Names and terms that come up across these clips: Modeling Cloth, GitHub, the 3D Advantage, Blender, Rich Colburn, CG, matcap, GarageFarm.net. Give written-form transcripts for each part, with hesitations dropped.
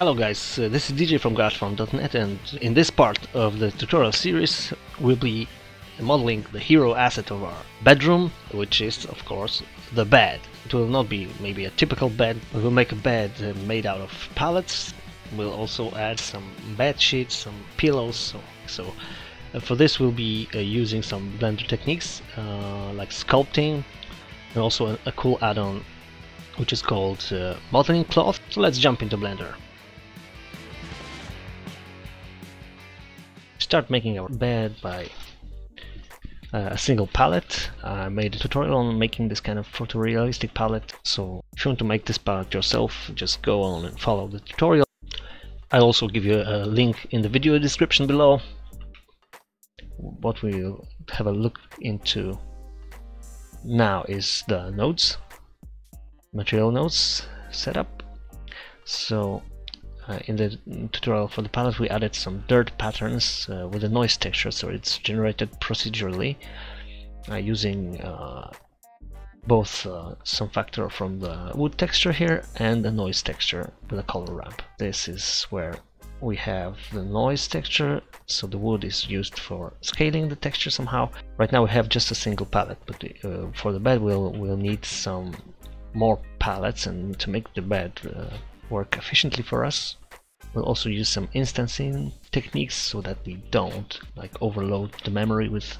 Hello guys, this is DJ from GarageFarm.net, and in this part of the tutorial series we'll be modeling the hero asset of our bedroom, which is of course the bed. It will not be maybe a typical bed. We will make a bed made out of pallets. We'll also add some bed sheets, some pillows, so for this we'll be using some Blender techniques like sculpting, and also a cool add-on which is called Modeling Cloth. So let's jump into Blender. Start making our bed by a single palette. I made a tutorial on making this kind of photorealistic palette, so if you want to make this palette yourself, just go on and follow the tutorial. I'll also give you a link in the video description below . What we'll have a look into now is the nodes, material nodes setup. So in the tutorial for the palette, we added some dirt patterns with a noise texture, so it's generated procedurally using both some factor from the wood texture here and the noise texture with a color ramp. This is where we have the noise texture, so the wood is used for scaling the texture somehow. Right now we have just a single palette, but for the bed we'll need some more palettes, and to make the bed work efficiently for us, we'll also use some instancing techniques so that we don't overload the memory with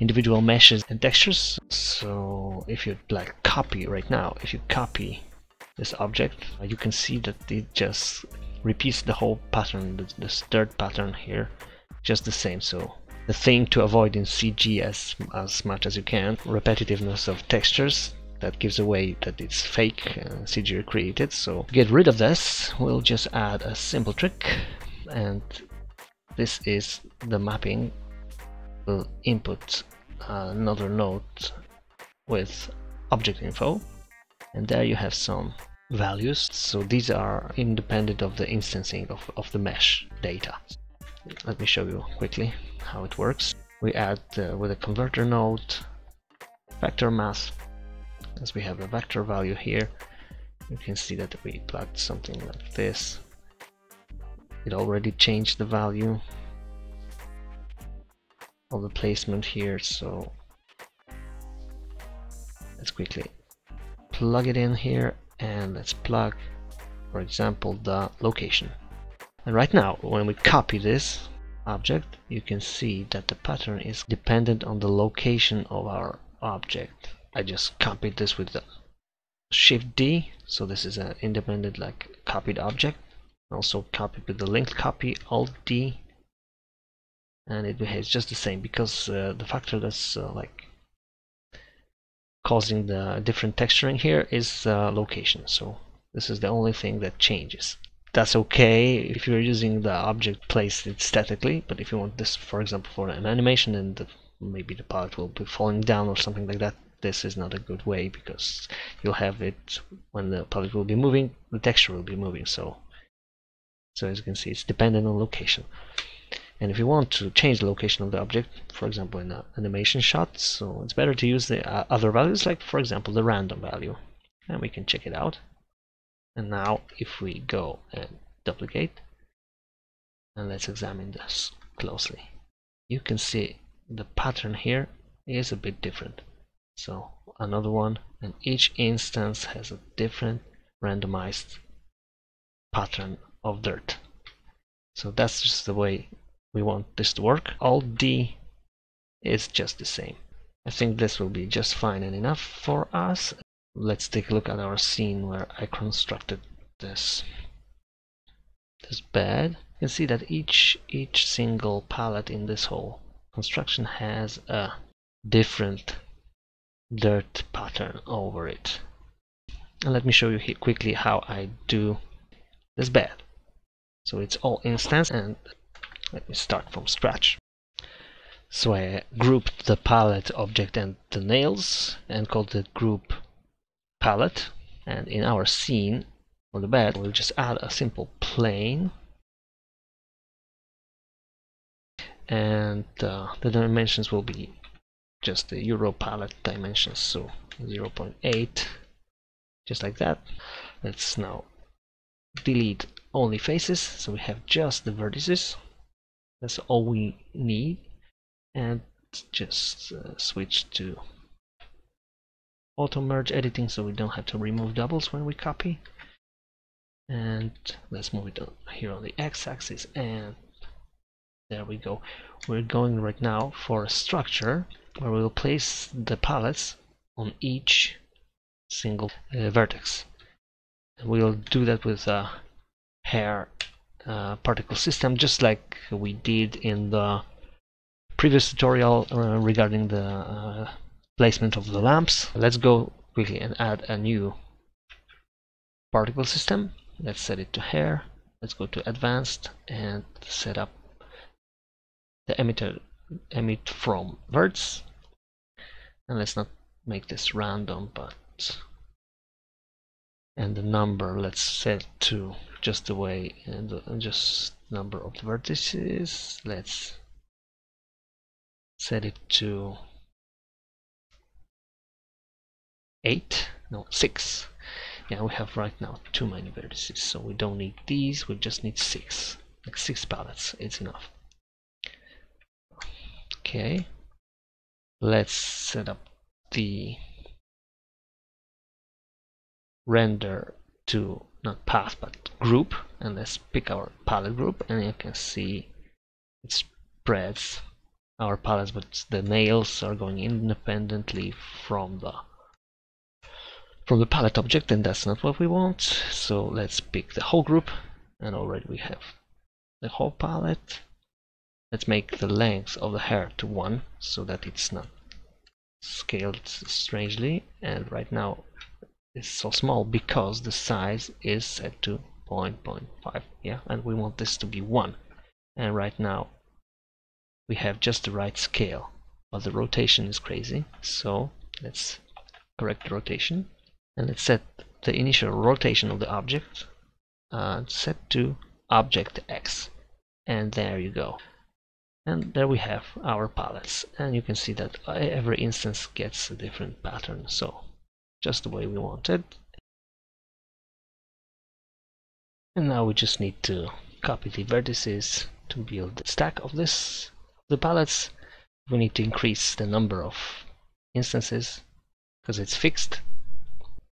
individual meshes and textures. So if you copy right now, if you copy this object, you can see that it just repeats the whole pattern, this dirt pattern here, just the same. So the thing to avoid in CG as much as you can, repetitiveness of textures. That gives away that it's fake CG recreated. So to get rid of this, we'll just add a simple trick, and this is the mapping. We'll input another node with object info, and there you have some values. So these are independent of the instancing of the mesh data. Let me show you quickly how it works. We add with a converter node vector math. As we have a vector value here, you can see that we plot something like this. It already changed the value of the placement here, so let's quickly plug it in here, and let's plug, for example, the location. And right now, when we copy this object, you can see that the pattern is dependent on the location of our object. I just copied this with the Shift D, so this is an independent copied object. Also copied with the linked copy, Alt D, and it behaves just the same, because the factor that's causing the different texturing here is location. So this is the only thing that changes. That's okay if you're using the object placed statically, but if you want this, for example, for an animation, then maybe the palette will be falling down or something like that. This is not a good way, because you'll have it when the palette will be moving, the texture will be moving. So as you can see, it's dependent on location. And if you want to change the location of the object, for example in an animation shot, so it's better to use the other values, like for example the random value, and we can check it out. And now if we go and duplicate, and let's examine this closely, you can see the pattern here is a bit different. So another one, and each instance has a different randomized pattern of dirt. So that's just the way we want this to work. Alt D is just the same. I think this will be just fine and enough for us. Let's take a look at our scene where I constructed this bed. You can see that each single palette in this whole construction has a different dirt pattern over it. And let me show you here quickly how I do this bed. So it's all instance, and let me start from scratch. So I grouped the palette object and the nails, and called it group palette. And in our scene for the bed, we'll just add a simple plane, and the dimensions will be just the Euro palette dimensions, so 0.8, just like that. Let's now delete only faces, so we have just the vertices. That's all we need. And just switch to auto merge editing, so we don't have to remove doubles when we copy. And let's move it on here on the x-axis, and there we go. We're going right now for a structure where we'll place the palettes on each single vertex. We'll do that with a hair particle system, just like we did in the previous tutorial regarding the placement of the lamps. Let's go quickly and add a new particle system. Let's set it to hair. Let's go to advanced and set up the emit from verts. And let's not make this random, but and the number let's set to just the way and just number of the vertices. Let's set it to 6. Yeah, we have right now too many vertices, so we don't need these, we just need 6. Like 6 palettes, it's enough. Okay, let's set up the render to not path but group, and let's pick our palette group, and you can see it spreads our palettes, but the nails are going independently from the palette object, and that's not what we want. So let's pick the whole group, and already we have the whole palette. Let's make the length of the hair to 1 so that it's not scaled strangely, and right now it's so small because the size is set to 0.5, yeah, and we want this to be 1, and right now we have just the right scale, but the rotation is crazy, so let's correct the rotation, and let's set the initial rotation of the object set to object X, and there you go. And there we have our palettes, and you can see that every instance gets a different pattern, so just the way we want it. And now we just need to copy the vertices to build the stack of the palettes. We need to increase the number of instances because it's fixed,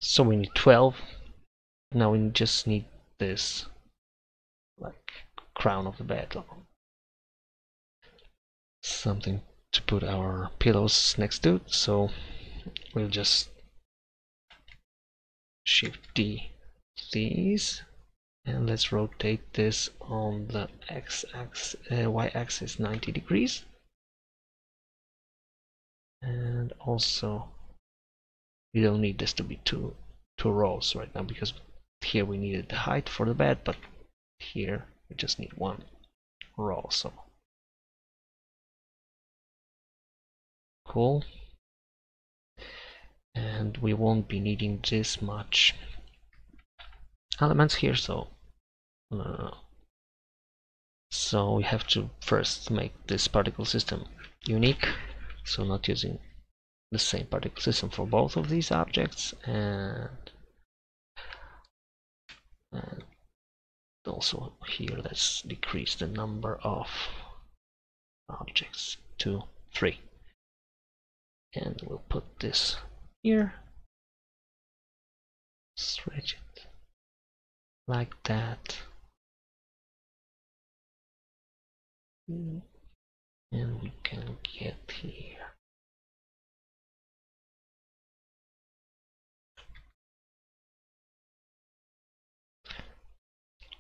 so we need 12. Now we just need this like crown of the bed, something to put our pillows next to, so we'll just shift D these, and let's rotate this on the y-axis 90 degrees, and also we don't need this to be two rows right now, because here we needed the height for the bed, but here we just need one row. So cool, and we won't be needing this much elements here, so so we have to first make this particle system unique, so not using the same particle system for both of these objects, and also here let's decrease the number of objects to 3. And we'll put this here, stretch it like that, and we can get here.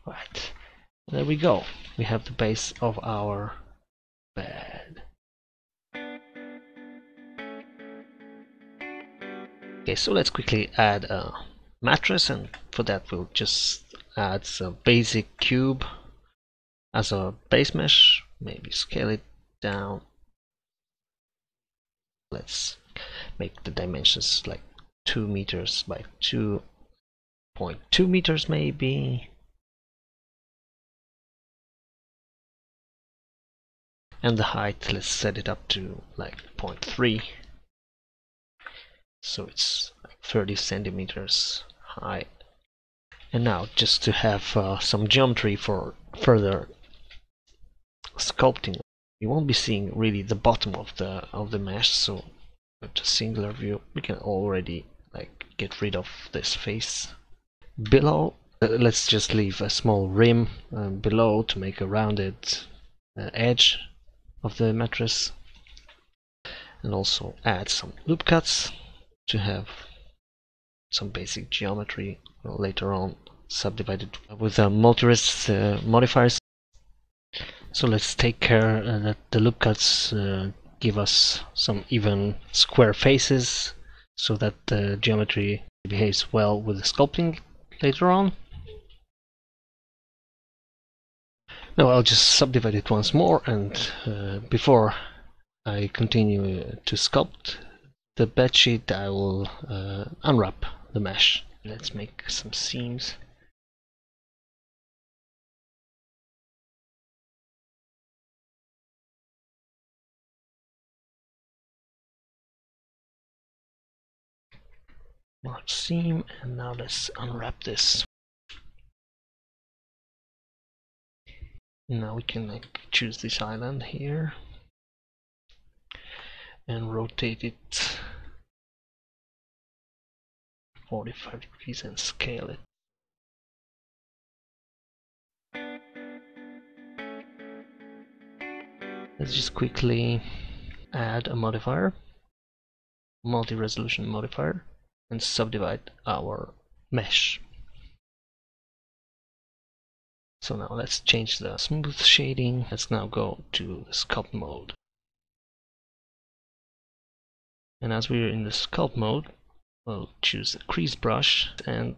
Right, there we go. We have the base of our bed. Okay, so let's quickly add a mattress, and for that we'll just add some basic cube as a base mesh, maybe scale it down. Let's make the dimensions like 2 meters by 2.2 meters maybe. And the height, let's set it up to like 0.3. So it's 30 centimeters high, And now, just to have some geometry for further sculpting, you won't be seeing really the bottom of the mesh. So with a singular view, we can already like get rid of this face. Below, let's just leave a small rim below to make a rounded edge of the mattress, and also add some loop cuts to have some basic geometry. Later on, subdivided with multi-res modifiers. So let's take care that the loop cuts give us some even square faces, so that the geometry behaves well with the sculpting later on. Now I'll just subdivide it once more, and before I continue to sculpt the bed sheet, I will unwrap the mesh. Let's make some seams. Mark seam, and now let's unwrap this. Now we can like choose this island here and rotate it 45 degrees and scale it. Let's just quickly add a modifier, multi-resolution modifier, and subdivide our mesh. So now let's change the smooth shading. Let's now go to sculpt mode. And as we're in the sculpt mode, we'll choose the crease brush, and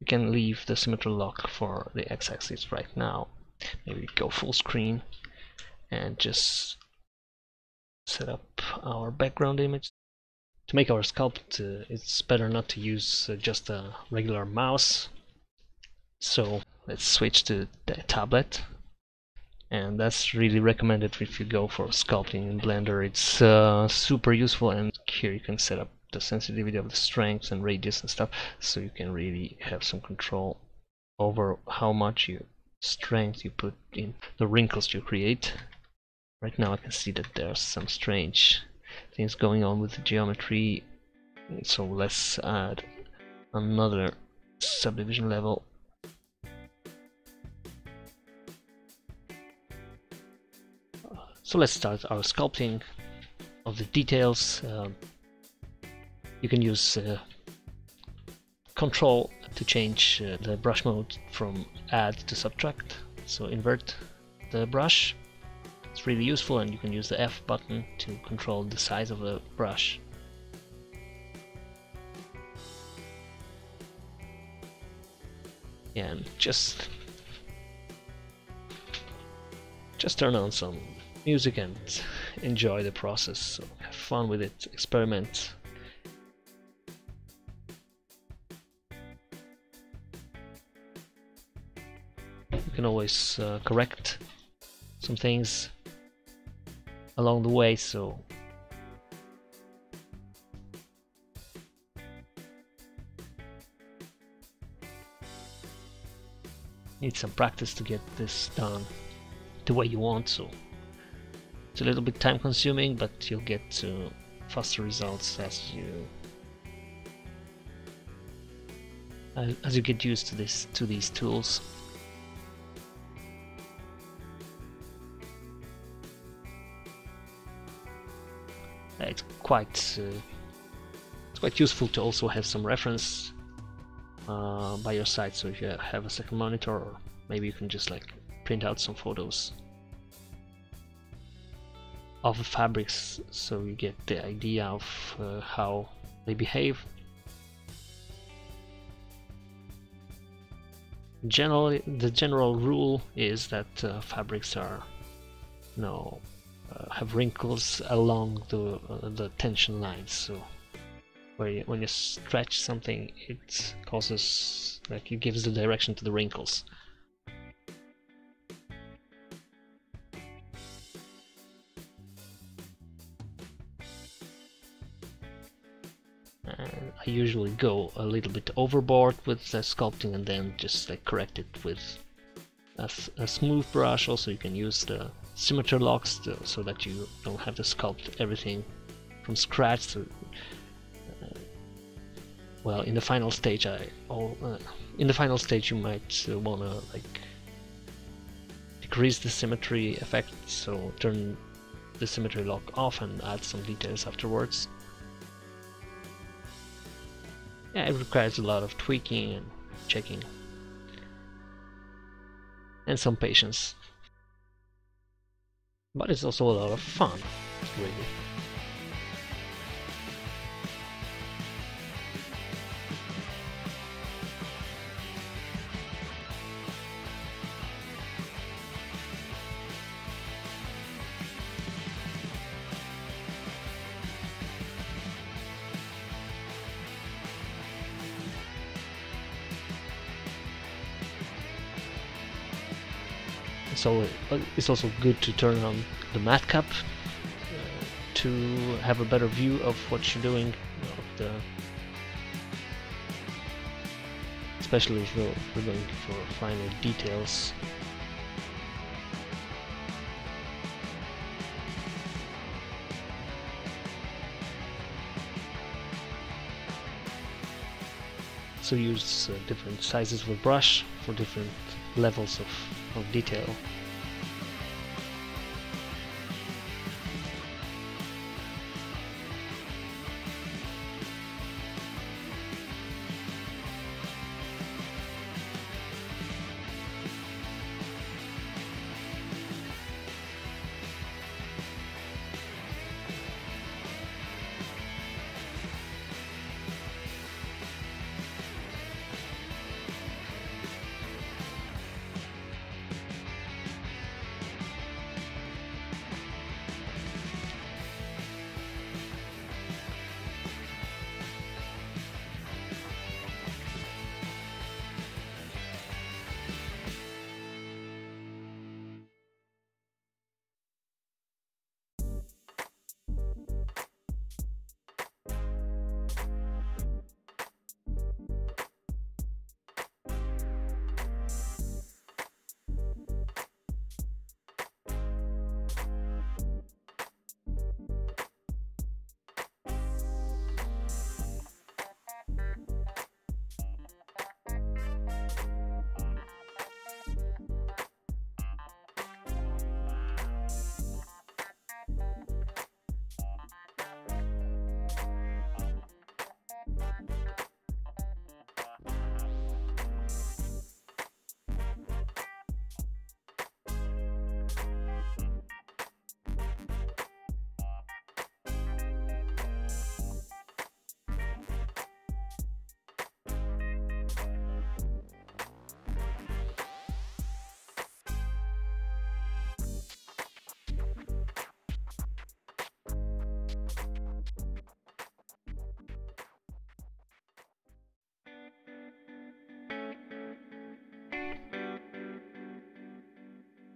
we can leave the symmetrical lock for the x-axis right now. Maybe go full screen and just set up our background image. To make our sculpt, it's better not to use just a regular mouse. So let's switch to the tablet, and that's really recommended if you go for sculpting in Blender. It's super useful, and here you can set up the sensitivity of the strengths and radius and stuff, so you can really have some control over how much strength you put in the wrinkles you create. Right now I can see that there's some strange things going on with the geometry, so let's add another subdivision level. So let's start our sculpting of the details. You can use Control to change the brush mode from add to subtract, so invert the brush. It's really useful, and you can use the F button to control the size of the brush. And just turn on some music and enjoy the process. So have fun with it, experiment. You can always correct some things along the way, so need some practice to get this done the way you want. So it's a little bit time consuming, but you'll get to faster results as you get used to these tools. It's quite useful to also have some reference by your side, so if you have a second monitor, or maybe you can just like print out some photos of the fabrics, so you get the idea of how they behave. Generally, the general rule is that fabrics are, you know, have wrinkles along the tension lines, so when you stretch something, it causes, like, it gives the direction to the wrinkles. And I I usually go a little bit overboard with the sculpting and then just like correct it with a smooth brush. Also you can use the symmetry locks so that you don't have to sculpt everything from scratch. To, well, in the final stage, you might wanna like decrease the symmetry effect, so turn the symmetry lock off and add some details afterwards. Yeah, it requires a lot of tweaking and checking. And some patience. But it's also a lot of fun, really. So it's also good to turn on the matcap to have a better view of what you're doing, especially if we're going for finer details. So use different sizes of a brush for different levels of detail.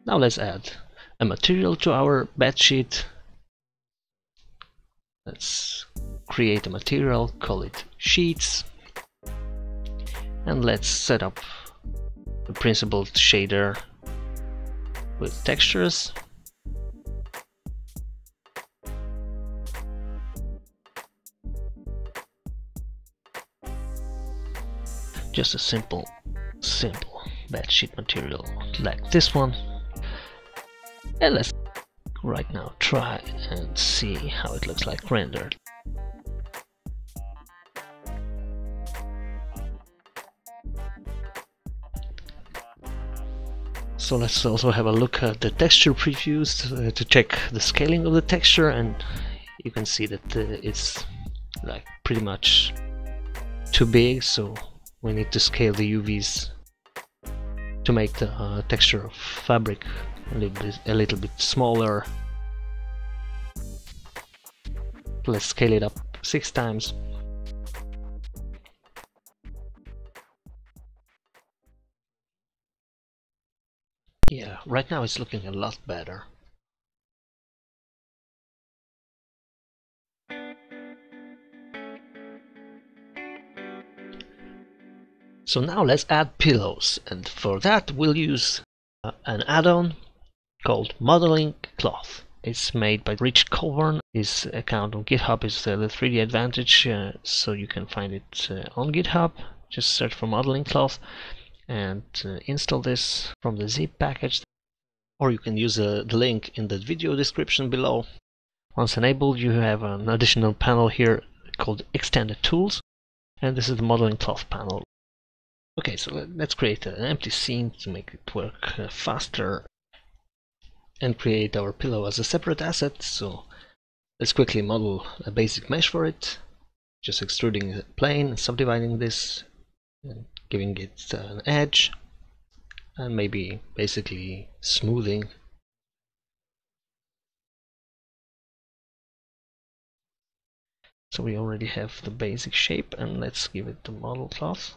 Now let's add a material to our bedsheet. Let's create a material, call it sheets, and let's set up the principal shader with textures. Just a simple bedsheet material like this one. And let's right now try and see how it looks like rendered. So let's also have a look at the texture previews to check the scaling of the texture, and you can see that it's like pretty much too big, so we need to scale the UVs to make the texture of fabric a little bit smaller. Let's scale it up 6 times. Yeah, right now it's looking a lot better. So now let's add pillows, and for that we'll use an add-on called Modeling Cloth. It's made by Rich Colburn. His account on GitHub is the 3D Advantage, so you can find it on GitHub. Just search for Modeling Cloth and install this from the zip package, or you can use the link in the video description below. Once enabled, you have an additional panel here called Extended Tools, and this is the Modeling Cloth panel. Okay, so let's create an empty scene to make it work faster and create our pillow as a separate asset. So let's quickly model a basic mesh for it, just extruding a plane, subdividing this, and giving it an edge, and maybe basically smoothing. So we already have the basic shape, and let's give it the model cloth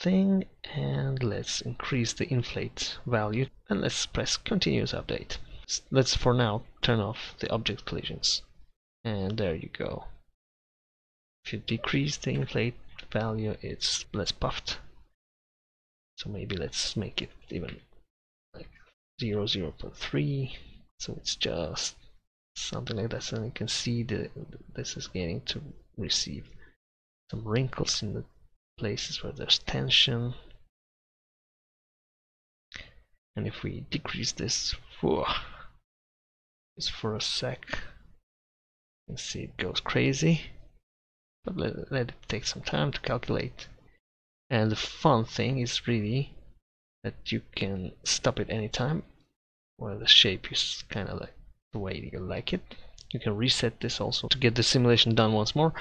thing, and let's increase the inflate value, and let's press continuous update. Let's for now turn off the object collisions, and there you go. If you decrease the inflate value, it's less puffed. So maybe let's make it even like 0.3, so it's just something like that. So you can see that this is getting to receive some wrinkles in the places where there's tension. And if we decrease this just for a sec, you can see it goes crazy. But let it take some time to calculate. And the fun thing is really that you can stop it anytime. Well, the shape is kind of like the way you like it. You can reset this also to get the simulation done once more.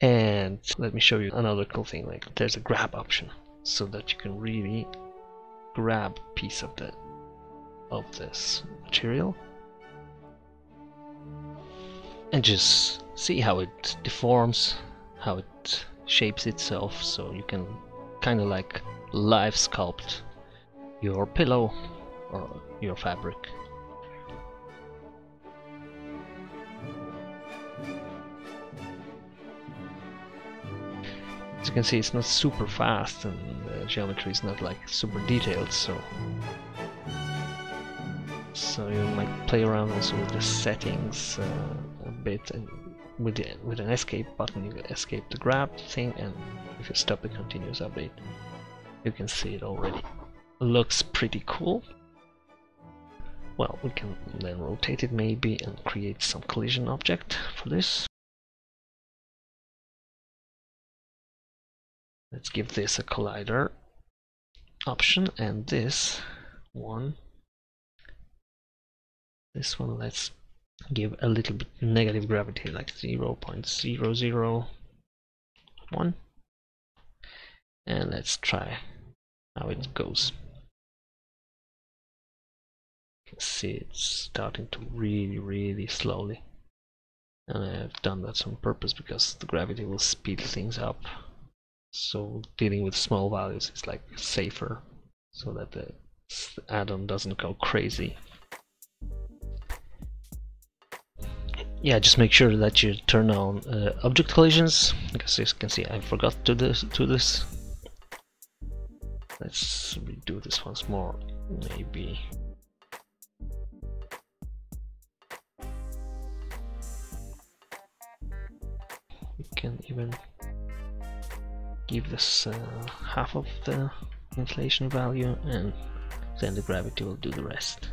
And let me show you another cool thing. Like, there's a grab option, so that you can really grab a piece of this material and just see how it deforms, how it shapes itself. So you can kind of like live sculpt your pillow or your fabric. As you can see, it's not super fast, and the geometry is not like super detailed, so you might play around also with the settings a bit, and with an escape button you can escape the grab thing, and if you stop the continuous update you can see it already looks pretty cool. Well, we can then rotate it maybe and create some collision object for this. Let's give this a collider option, and this one let's give a little bit negative gravity, like 0.001, and let's try how it goes. You can see it's starting to really slowly, and I've done that on purpose because the gravity will speed things up. So dealing with small values is like safer, so that the add-on doesn't go crazy. Yeah, just make sure that you turn on object collisions, because as you can see I forgot to do this. Let's redo this once more, maybe. We can even give this half of the inflation value, and then the gravity will do the rest.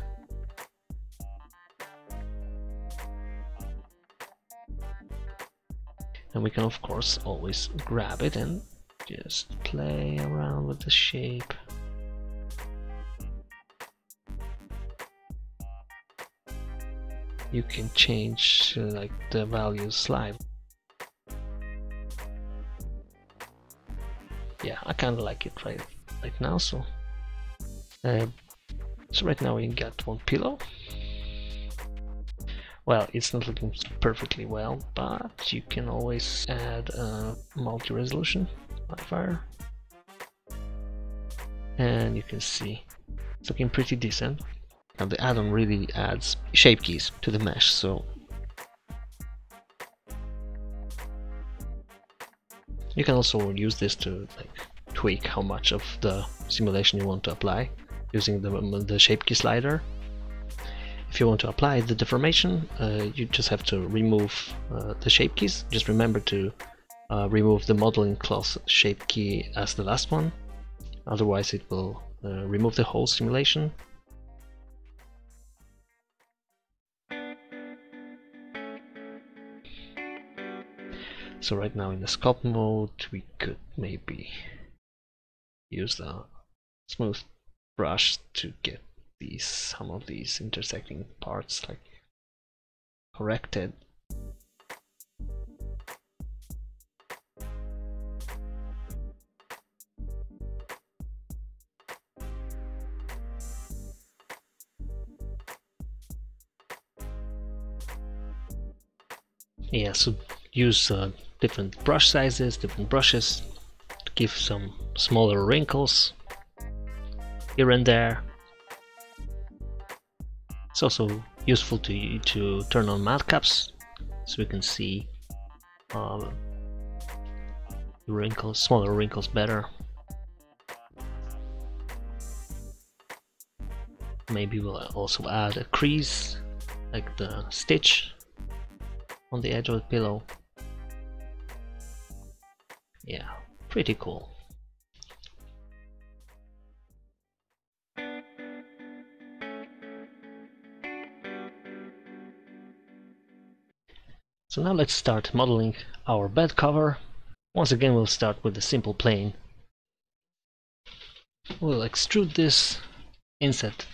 And we can of course always grab it and just play around with the shape. You can change like the values live. Yeah, I kind of like it right now. So, right now we got one pillow. Well, it's not looking perfectly well, but you can always add a multi-resolution modifier, and you can see it's looking pretty decent. And the add-on really adds shape keys to the mesh, so You can also use this to like tweak how much of the simulation you want to apply using the shape key slider. If you want to apply the deformation, you just have to remove the shape keys. Just remember to remove the modeling cloth shape key as the last one, otherwise it will remove the whole simulation. So right now in the sculpt mode we could maybe use the smooth brush to get these, some of these intersecting parts like corrected. Yeah, so use different brush sizes, different brushes to give some smaller wrinkles here and there. It's also useful to turn on matcaps so we can see wrinkles, smaller wrinkles better. Maybe we'll also add a crease, like the stitch on the edge of the pillow. Yeah, pretty cool. So now let's start modeling our bed cover. Once again we'll start with a simple plane. We'll extrude this, inset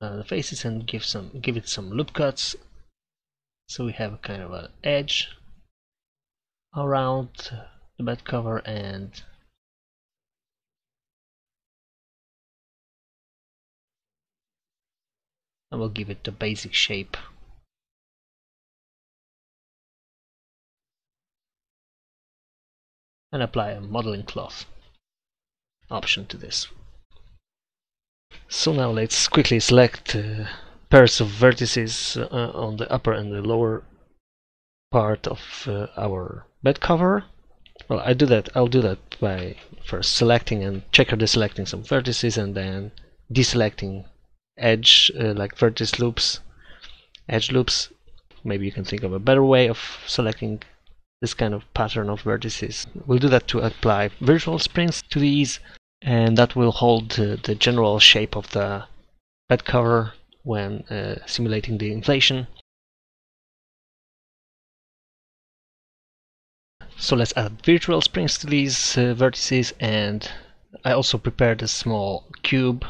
the faces and give it some loop cuts. So we have a kind of an edge around the bed cover and we'll give it the basic shape. And apply a modeling cloth option to this. So now let's quickly select pairs of vertices on the upper and the lower part of our bed cover. Well, I'll do that by first selecting and checker deselecting some vertices and then deselecting edge like vertex loops, edge loops. Maybe you can think of a better way of selecting this kind of pattern of vertices. We'll do that to apply virtual sprints to these, and that will hold the general shape of the bed cover when simulating the inflation. So let's add virtual springs to these vertices, and I also prepared a small cube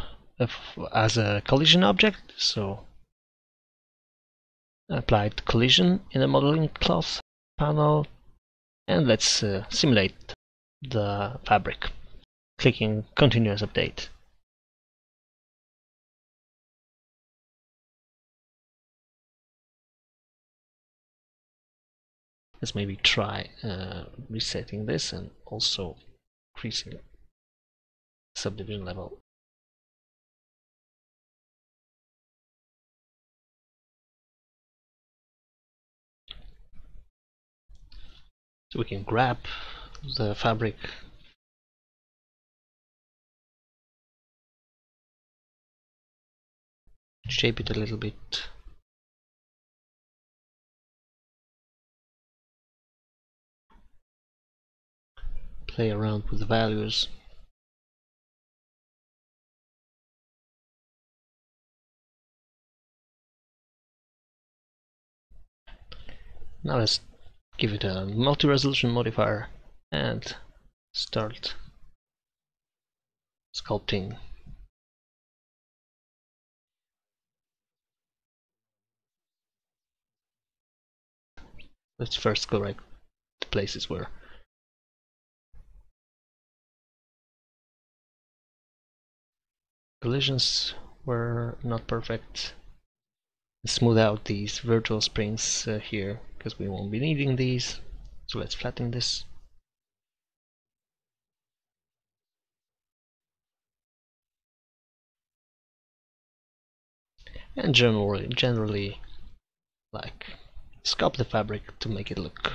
as a collision object, so I applied collision in the modeling cloth panel, and let's simulate the fabric, clicking continuous update. Let's maybe try resetting this and also increasing subdivision level. So we can grab the fabric. Shape it a little bit. Play around with the values. Now let's give it a multi-resolution modifier and start sculpting. Let's first go right to places where collisions were not perfect. Smooth out these virtual springs here, because we won't be needing these. So let's flatten this. And generally like sculpt the fabric to make it look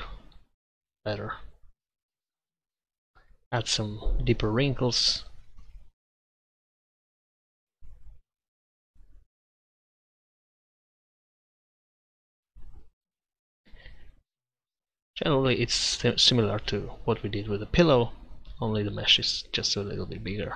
better. add some deeper wrinkles. Generally it's similar to what we did with the pillow, only the mesh is just a little bit bigger.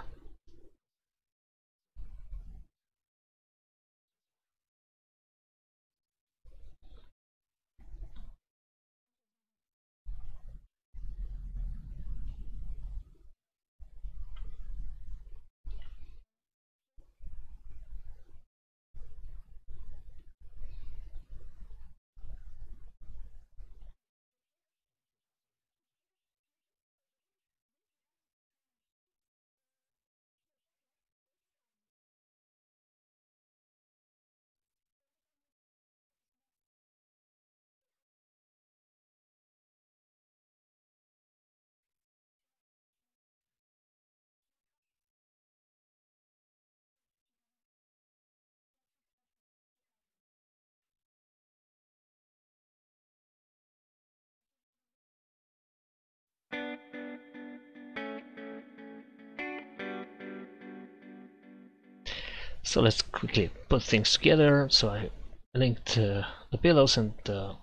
So let's quickly put things together. So I linked the pillows and the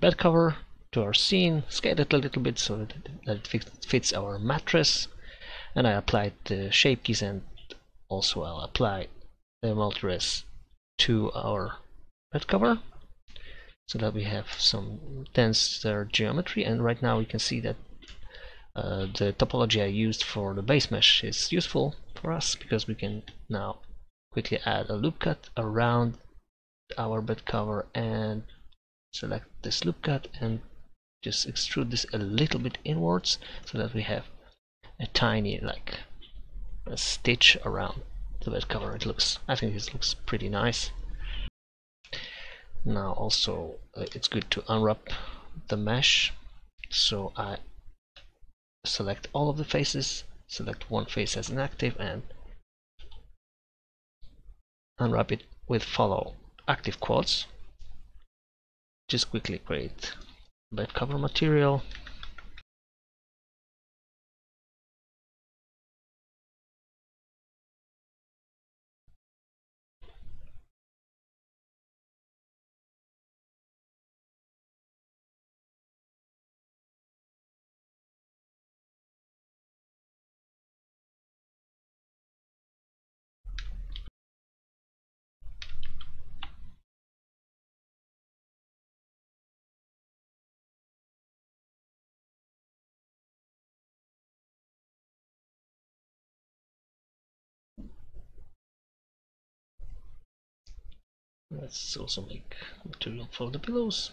bed cover to our scene, scaled it a little bit so that it fits our mattress, and I applied the shape keys, and also I'll apply the multi-res to our bed cover so that we have some denser geometry. And right now we can see that the topology I used for the base mesh is useful for us, because we can now quickly add a loop cut around our bed cover and select this loop cut and just extrude this a little bit inwards so that we have a tiny, like, a stitch around the bed cover. I think this looks pretty nice. Now also it's good to unwrap the mesh, so I select all of the faces, select one face as inactive, and unwrap it with follow active quads. Just quickly create bed cover material, let's also make material for the pillows.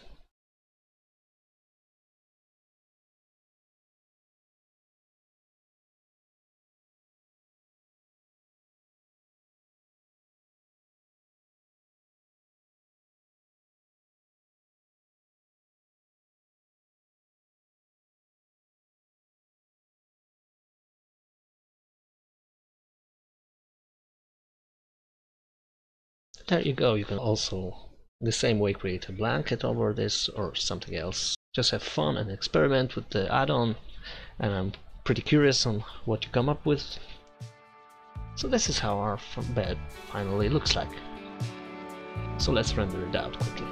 There you go. You can also the same way create a blanket over this or something else. Just have fun and experiment with the add-on, and I'm pretty curious on what you come up with. So this is how our bed finally looks like. So let's render it out quickly.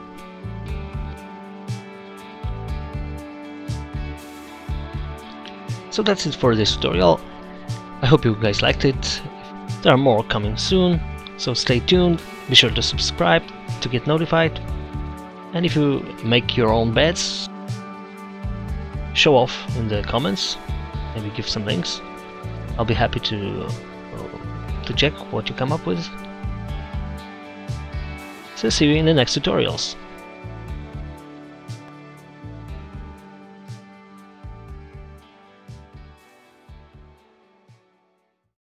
So that's it for this tutorial. I hope you guys liked it. There are more coming soon, so stay tuned. Be sure to subscribe to get notified, and if you make your own beds, show off in the comments, maybe give some links. I'll be happy to check what you come up with. So see you in the next tutorials.